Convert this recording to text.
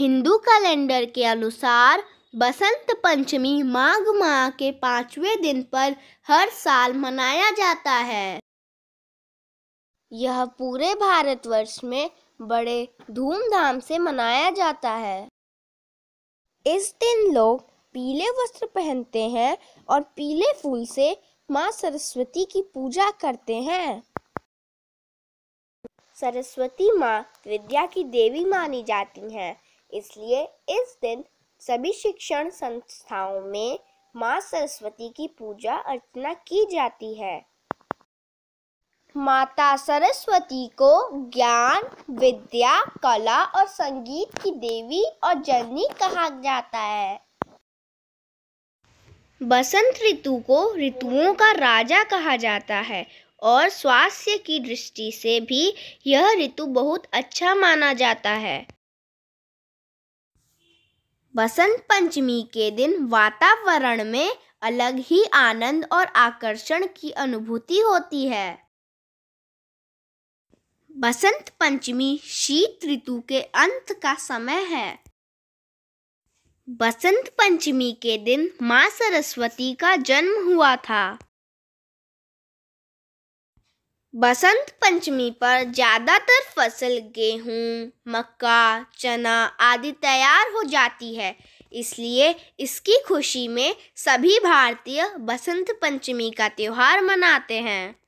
Hindu calendar के अनुसार बसंत पंचमी माघ माह के 5वें दिन पर हर साल मनाया जाता है। यह पूरे भारतवर्ष में बड़े धूमधाम से मनाया जाता है। इस दिन लोग पीले वस्त्र पहनते हैं और पीले फूल से माँ सरस्वती की पूजा करते हैं। सरस्वती माँ विद्या की देवी मानी जाती हैं, इसलिए इस दिन सभी शिक्षण संस्थाओं में माँ सरस्वती की पूजा अर्चना की जाती है। माता सरस्वती को ज्ञान, विद्या, कला और संगीत की देवी और जननी कहा जाता है। बसंत ऋतु को ऋतुओं का राजा कहा जाता है और स्वास्थ्य की दृष्टि से भी यह ऋतु बहुत अच्छा माना जाता है। बसंत पंचमी के दिन वातावरण में अलग ही आनंद और आकर्षण की अनुभूति होती है। बसंत पंचमी शीत ऋतु के अंत का समय है। बसंत पंचमी के दिन माँ सरस्वती का जन्म हुआ था। बसंत पंचमी पर ज़्यादातर फसल गेहूँ, मक्का, चना आदि तैयार हो जाती है, इसलिए इसकी खुशी में सभी भारतीय बसंत पंचमी का त्यौहार मनाते हैं।